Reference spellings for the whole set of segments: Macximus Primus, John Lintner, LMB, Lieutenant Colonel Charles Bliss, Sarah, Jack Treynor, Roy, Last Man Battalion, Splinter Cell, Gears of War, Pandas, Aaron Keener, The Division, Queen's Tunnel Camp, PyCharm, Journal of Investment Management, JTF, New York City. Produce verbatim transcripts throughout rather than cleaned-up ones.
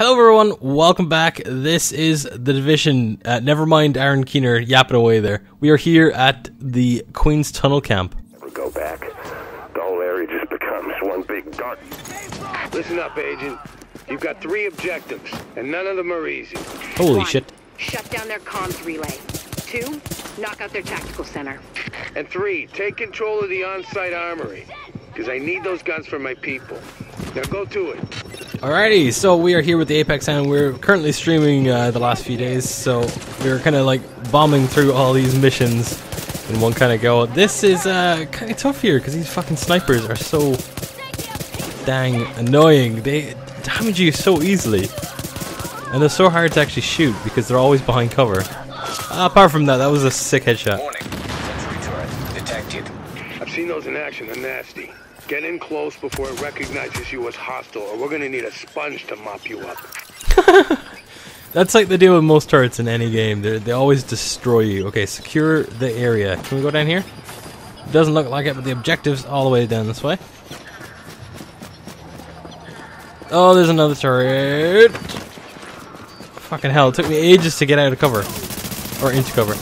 Hello everyone, welcome back. This is The Division. Uh, never mind Aaron Keener yapping away there. We are here at the Queen's Tunnel Camp. We'll go back. The whole area just becomes one big dark... Listen up, Agent. You've got three objectives, and none of them are easy. Holy one, shit. Shut down their comms relay. Two, knock out their tactical center. And three, take control of the on-site armory, because I need those guns for my people. Now go to it. Alrighty, so we are here with the Apex and we're currently streaming uh, the last few days, so we're kind of like bombing through all these missions in one kind of go. This is uh, kind of tough here because these fucking snipers are so dang annoying. They damage you so easily and they're so hard to actually shoot because they're always behind cover. Uh, apart from that, that was a sick headshot. Warning. Sensory turret detected. I've seen those in action, they're nasty. Get in close before it recognizes you as hostile, or we're gonna need a sponge to mop you up. That's like the deal with most turrets in any game. They they always destroy you. Okay, secure the area. Can we go down here? Doesn't look like it, but the objective's all the way down this way. Oh, there's another turret. Fucking hell, it took me ages to get out of cover. Or into cover.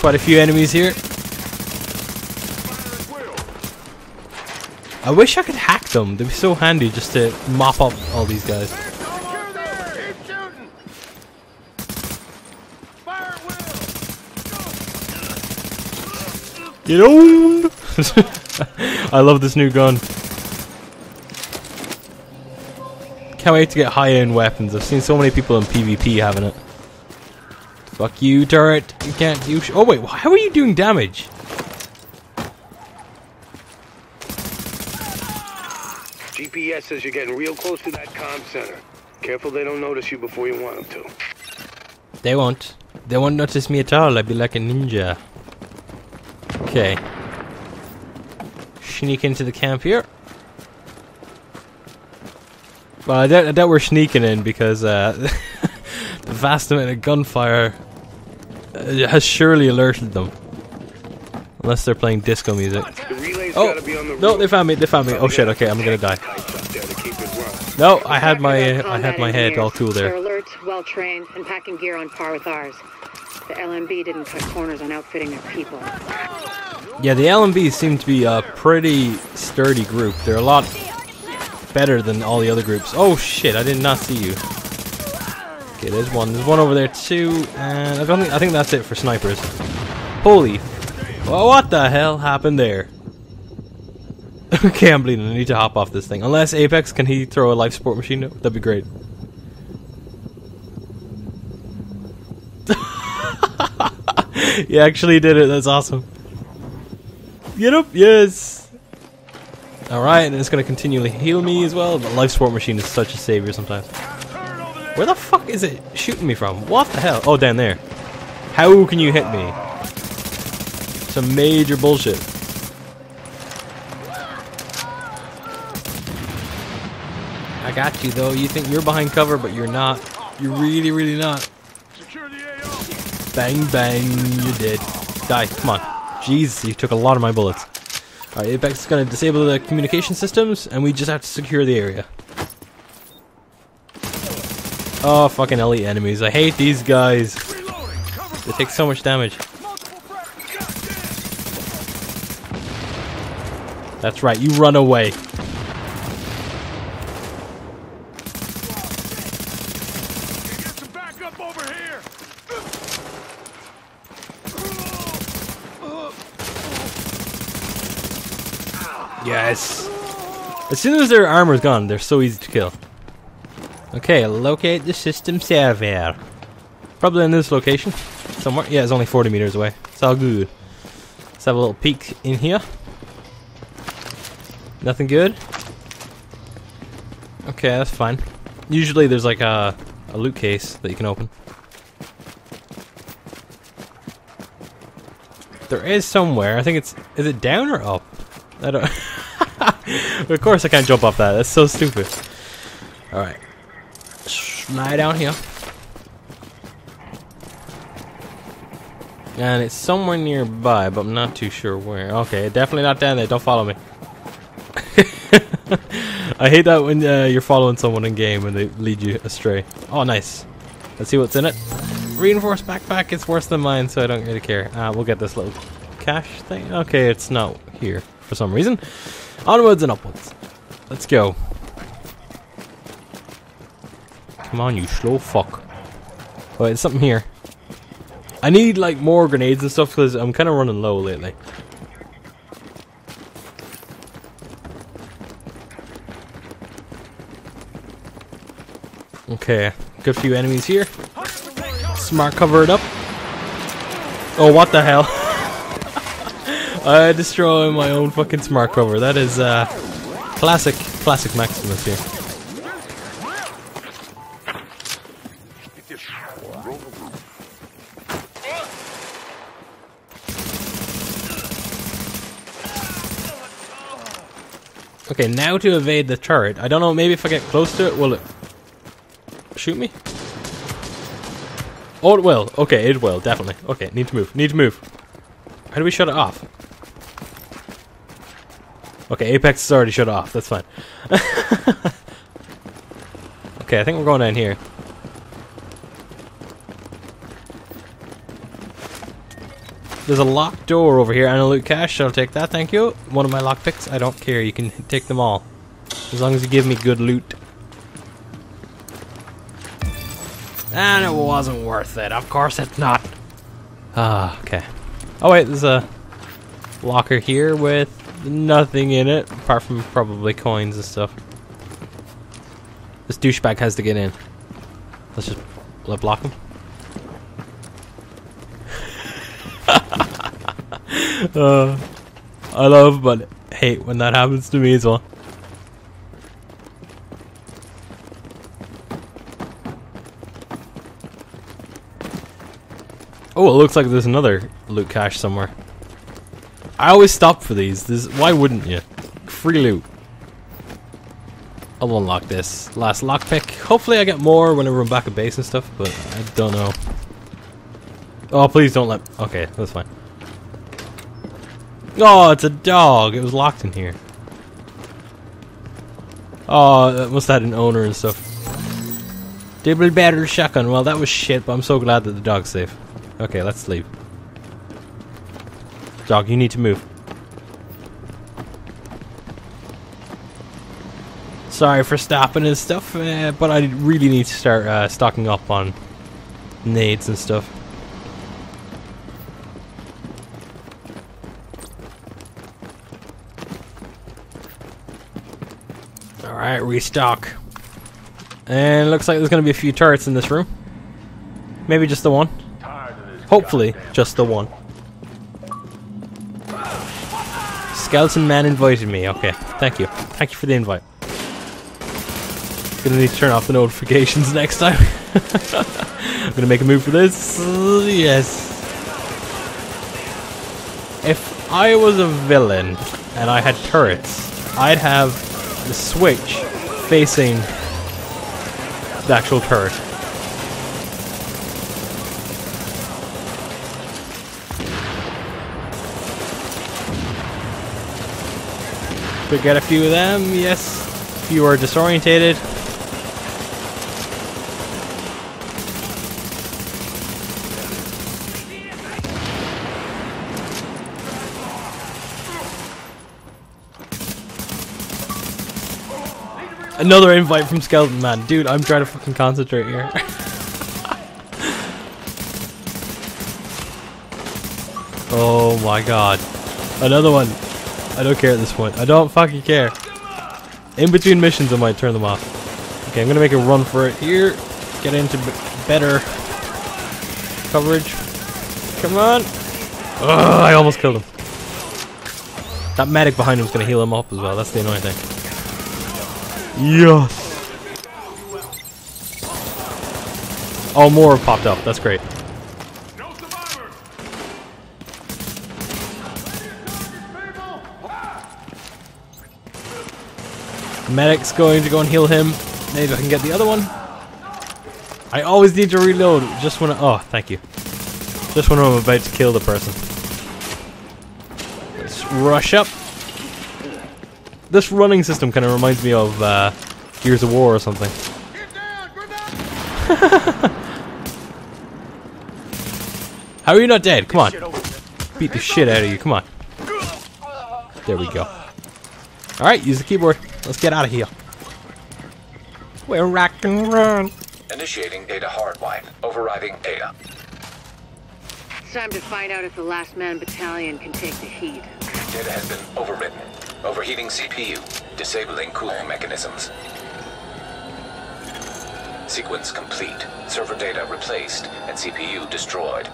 Quite a few enemies here. I wish I could hack them. They'd be so handy just to mop up all these guys. Get on! I love this new gun. Can't wait to get high-end weapons. I've seen so many people in PvP having it. Fuck you, turret. You can't... You sh oh wait, how are you doing damage? G P S says you're getting real close to that comm center. Careful they don't notice you before you want them to. They won't. They won't notice me at all. I'd be like a ninja. Okay. Sneak into the camp here. Well, I doubt, I doubt we're sneaking in because uh, the vast amount of gunfire has surely alerted them. Unless they're playing disco music. Oh, no, they found me, they found me. Oh shit, okay, I'm gonna die. No, I had my uh, I had my head all cool there. Their alerts, well trained, and packing gear on par with ours. The L M B didn't cut corners on outfitting their people. Yeah, the L M B seem to be a pretty sturdy group. They're a lot better than all the other groups. Oh shit, I did not see you. Okay, there's one. There's one over there too, and I don't think I think that's it for snipers. Holy well, what the hell happened there? Okay, I'm bleeding. I need to hop off this thing. Unless Apex, can he throw a life support machine? That'd be great. He actually did it. That's awesome. Get up. Yes. Alright, and it's going to continually heal me as well. The life support machine is such a savior sometimes. Where the fuck is it shooting me from? What the hell? Oh, down there. How can you hit me? Some major bullshit. I got you though. You think you're behind cover, but you're not. You're really, really not. Bang, bang, you did. Die, come on. Jeez, you took a lot of my bullets. Alright, Apex is going to disable the communication systems, and we just have to secure the area. Oh, fucking elite enemies. I hate these guys. They take so much damage. That's right, you run away. Yes! As soon as their armor's gone, they're so easy to kill. Okay, locate the system server. Probably in this location. Somewhere. Yeah, it's only forty meters away. It's all good. Let's have a little peek in here. Nothing good? Okay, that's fine. Usually there's like a, a loot case that you can open. There is somewhere. I think it's... Is it down or up? I don't... Of course I can't jump off that. That's so stupid. Alright. Slide down here. And it's somewhere nearby, but I'm not too sure where. Okay, definitely not down there. Don't follow me. I hate that when uh, you're following someone in game and they lead you astray. Oh, nice. Let's see what's in it. Reinforced backpack. It's worse than mine, so I don't really care. Uh, we'll get this little cash thing. Okay, it's not here for some reason. Onwards and upwards. Let's go. Come on, you slow fuck. Oh, there's something here. I need like more grenades and stuff because I'm kind of running low lately. Okay, good few enemies here. Smart cover it up. Oh, what the hell? I destroy my own fucking smart cover. That is uh, classic, classic Maximus here. Okay, now to evade the turret. I don't know, maybe if I get close to it, will it shoot me? Oh, it will. Okay, it will, definitely. Okay, need to move. Need to move. How do we shut it off? Okay, Apex is already shut off. That's fine. Okay, I think we're going down here. There's a locked door over here and a loot cache, so I'll take that, thank you. One of my lockpicks, I don't care, you can take them all. As long as you give me good loot. And it wasn't worth it, of course it's not. Ah, okay. Oh wait, there's a locker here with nothing in it, apart from probably coins and stuff. This douchebag has to get in. Let's just let block him. Uh, I love but hate when that happens to me as well. Oh, it looks like there's another loot cache somewhere. I always stop for these. This, why wouldn't you? Free loot. I'll unlock this. Last lockpick. Hopefully I get more whenever I'm back at base and stuff, but I don't know. Oh, please don't let... Okay, that's fine. Oh, it's a dog. It was locked in here. Oh, it must have had an owner and stuff. Double battered shotgun. Well, that was shit, but I'm so glad that the dog's safe. Okay, let's leave. Dog, you need to move. Sorry for stopping and stuff, uh, but I really need to start uh, stocking up on nades and stuff. Alright, restock. And looks like there's going to be a few turrets in this room. Maybe just the one. Hopefully, just the one. Skeleton man invited me. Okay, thank you. Thank you for the invite. Gonna need to turn off the notifications next time. I'm gonna make a move for this. Yes. If I was a villain and I had turrets, I'd have the switch facing the actual turret. We get a few of them, yes. If you are disorientated. Another invite from Skeleton Man. Dude, I'm trying to fucking concentrate here. Oh my god. Another one. I don't care at this point. I don't fucking care. In between missions, I might turn them off. Okay, I'm gonna make a run for it here. Get into b better coverage. Come on. Ugh, I almost killed him. That medic behind him is gonna heal him up as well. That's the annoying thing. Yes! Oh, more have popped up. That's great. No survivors. Medic's going to go and heal him. Maybe I can get the other one. I always need to reload just when I... Oh, thank you. Just when I'm about to kill the person. Let's rush up. this running system kind of reminds me of uh, Gears of War or something. Get down, grenade! How are you not dead? Come on. Beat the shit out of you. Come on. There we go. Alright, use the keyboard. Let's get out of here. We're rock and run. Initiating data hardline. Overriding data. It's time to find out if the Last Man Battalion can take the heat. Data has been overwritten. Overheating C P U. Disabling cooling mechanisms. Sequence complete. Server data replaced and C P U destroyed.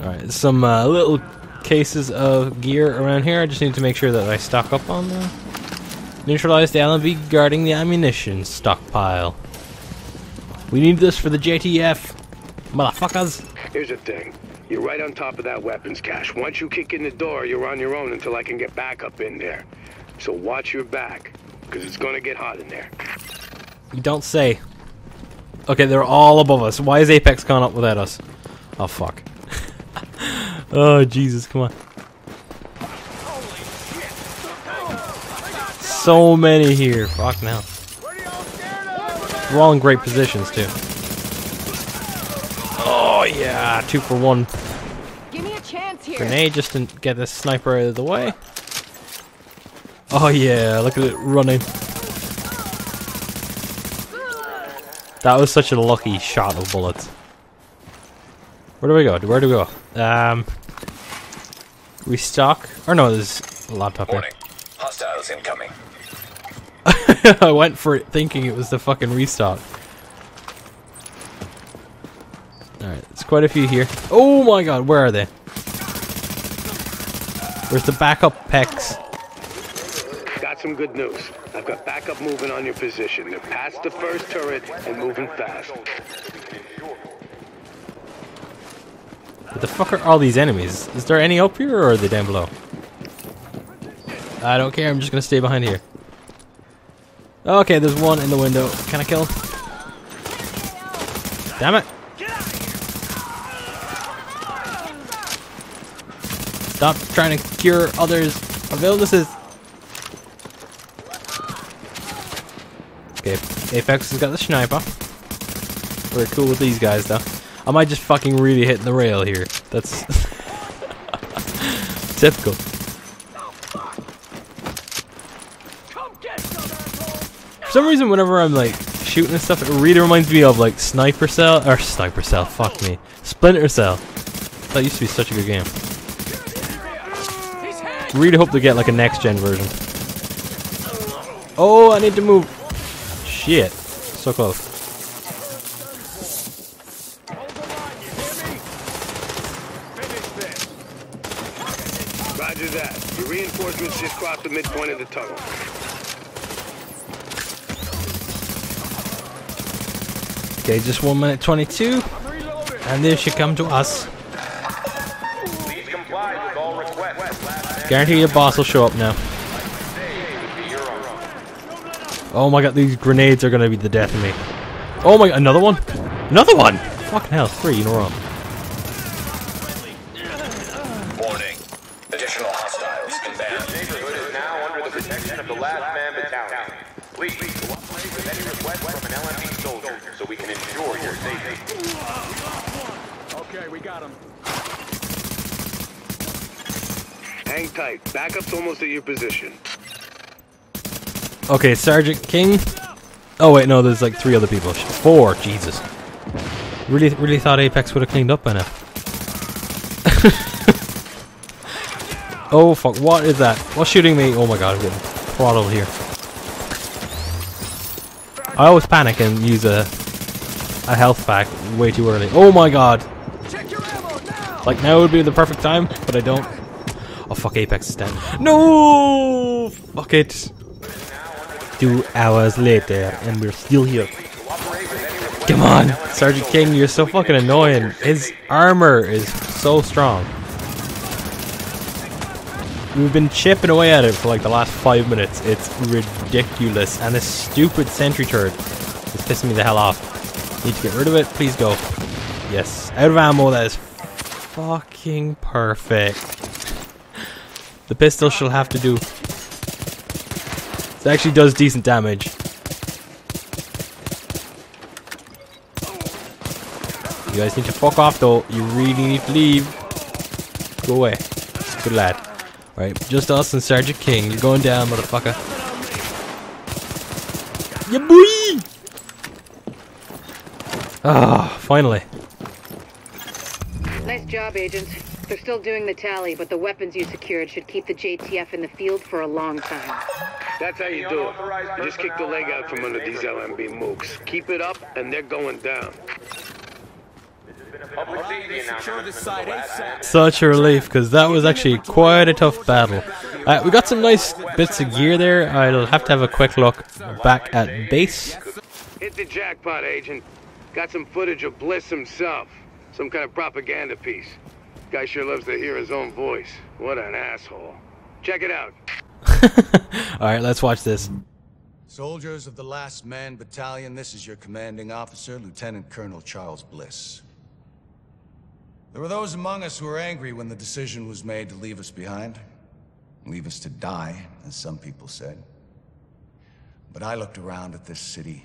Alright, some uh, little cases of gear around here. I just need to make sure that I stock up on them. Neutralize the L M B guarding the ammunition stockpile. We need this for the J T F. Motherfuckers. Here's the thing. You're right on top of that weapons cache. Once you kick in the door, you're on your own until I can get back up in there. So watch your back, because it's going to get hot in there. You don't say. Okay, they're all above us. Why is Apex gone up without us? Oh, fuck. Oh, Jesus, come on. So many here. Fuck now. We're all in great positions, too. Oh, yeah. Two for one. Give me a chance here. Grenade just to get this sniper out of the way. Oh, yeah. Look at it running. That was such a lucky shot of bullets. Where do we go? Where do we go? Um, we stock? Or no, there's a laptop there. Hostiles incoming. I went for it thinking it was the fucking restock. Alright, there's quite a few here. Oh my god, where are they? Where's the backup pecs? Got some good news. I've got backup moving on your position. They're past the first turret and moving fast. What the fuck are all these enemies? Is there any up here or are they down below? I don't care, I'm just gonna stay behind here. Okay, there's one in the window. Can I kill him? Damn it! Stop trying to cure others of illnesses! Okay, Apex has got the sniper. We're cool with these guys though. I might just fucking really hit the rail here. That's typical. For some reason, whenever I'm like shooting and stuff, it really reminds me of like Sniper Cell or Sniper Cell. Fuck me, Splinter Cell. That used to be such a good game. Really hope to get like a next gen version. Oh, I need to move. Shit, so close. That. Your reinforcements just crossed the midpoint of the tunnel. Okay, just one minute twenty-two. And they should come to us. Please comply with all requests. Guarantee your boss will show up now. Oh my god, these grenades are gonna be the death of me. Oh my god, another one? Another one! Fucking hell, three in a row. Hang tight. Backup's almost at your position. Okay, Sergeant King. Oh wait, no, there's like three other people. Four, Jesus. Really, really thought Apex would have cleaned up by now. Oh fuck! What is that? What's shooting me? Oh my god, I'm getting throttled here. I always panic and use a a health pack way too early. Oh my god! Like now would be the perfect time, but I don't. Oh fuck, Apex is down. No! Fuck it. Two hours later, and we're still here. Come on, Sergeant King, you're so fucking annoying. His armor is so strong. We've been chipping away at it for like the last five minutes. It's ridiculous. And this stupid sentry turret is pissing me the hell off. Need to get rid of it, please go. Yes, out of ammo, that is fucking perfect. The pistol shall have to do. It actually does decent damage. You guys need to fuck off though. You really need to leave. Go away. Good lad. Alright, just us and Sergeant King. You're going down, motherfucker. Yeah, boy! Ah, finally. Nice job, agents. They're still doing the tally, but the weapons you secured should keep the J T F in the field for a long time. That's how you do it. You just kick the leg out from under these L M B mooks. Keep it up, and they're going down. Such a relief, because that was actually quite a tough battle. Uh, we got some nice bits of gear there. I'll have to have a quick look back at base. Hit the jackpot, agent. Got some footage of Bliss himself. Some kind of propaganda piece. Guy sure loves to hear his own voice. What an asshole. Check it out. Alright, let's watch this. Soldiers of the Last Man Battalion, this is your commanding officer, Lieutenant Colonel Charles Bliss. There were those among us who were angry when the decision was made to leave us behind. Leave us to die, as some people said. But I looked around at this city,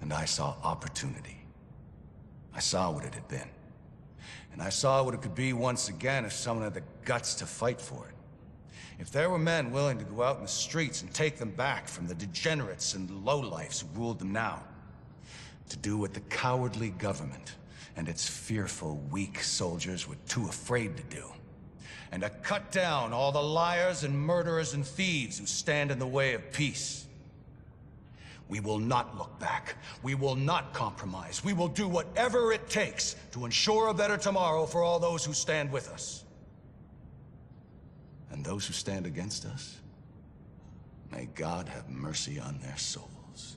and I saw opportunity. I saw what it had been. And I saw what it could be once again if someone had the guts to fight for it. If there were men willing to go out in the streets and take them back from the degenerates and lowlifes who ruled them now. To do what the cowardly government and its fearful, weak soldiers were too afraid to do. And to cut down all the liars and murderers and thieves who stand in the way of peace. We will not look back. We will not compromise. We will do whatever it takes to ensure a better tomorrow for all those who stand with us. And those who stand against us, may God have mercy on their souls.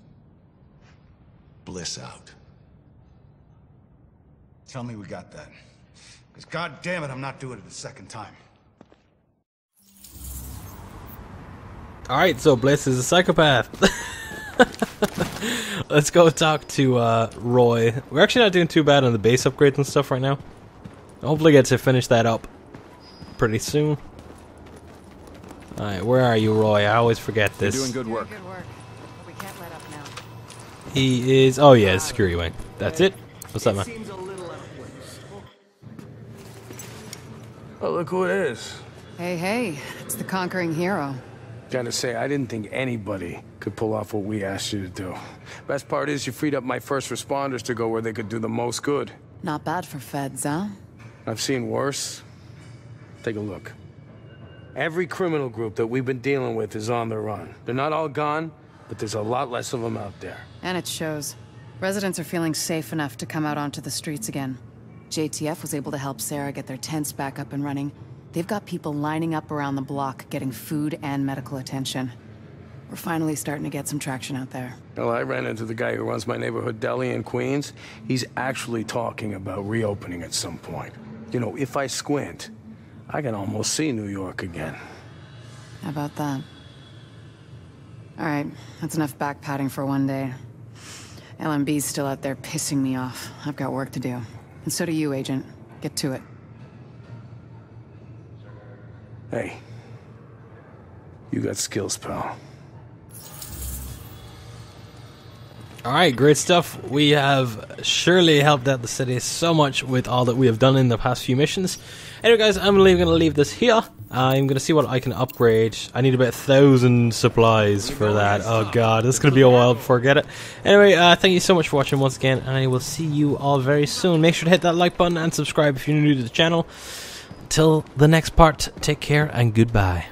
Bliss out. Tell me we got that. Because god damn it, I'm not doing it a second time. Alright, so Bliss is a psychopath. Let's go talk to uh, Roy. We're actually not doing too bad on the base upgrades and stuff right now. Hopefully get to finish that up pretty soon. Alright, where are you, Roy? I always forget this. You're doing good work. Doing good work. But we can't let up now. He is... Oh yeah, security wing. That's it. What's up, man? Oh, look who it is. Hey, hey, it's the conquering hero. Gotta say, I didn't think anybody could pull off what we asked you to do. Best part is you freed up my first responders to go where they could do the most good. Not bad for feds, huh? I've seen worse. Take a look. Every criminal group that we've been dealing with is on the run. They're not all gone, but there's a lot less of them out there. And it shows. Residents are feeling safe enough to come out onto the streets again. J T F was able to help Sarah get their tents back up and running. They've got people lining up around the block, getting food and medical attention. We're finally starting to get some traction out there. Well, I ran into the guy who runs my neighborhood deli in Queens. He's actually talking about reopening at some point. You know, if I squint, I can almost see New York again. How about that? All right, that's enough back patting for one day. L M B's still out there pissing me off. I've got work to do. And so do you, Agent. Get to it. Hey. You got skills, pal. Alright, great stuff. We have surely helped out the city so much with all that we have done in the past few missions. Anyway, guys, I'm going to leave this here. I'm going to see what I can upgrade. I need about a thousand supplies for that. Oh, God, this is going to be a while before I get it. Anyway, uh, thank you so much for watching once again, and I will see you all very soon. Make sure to hit that like button and subscribe if you're new to the channel. Till the next part, take care and goodbye.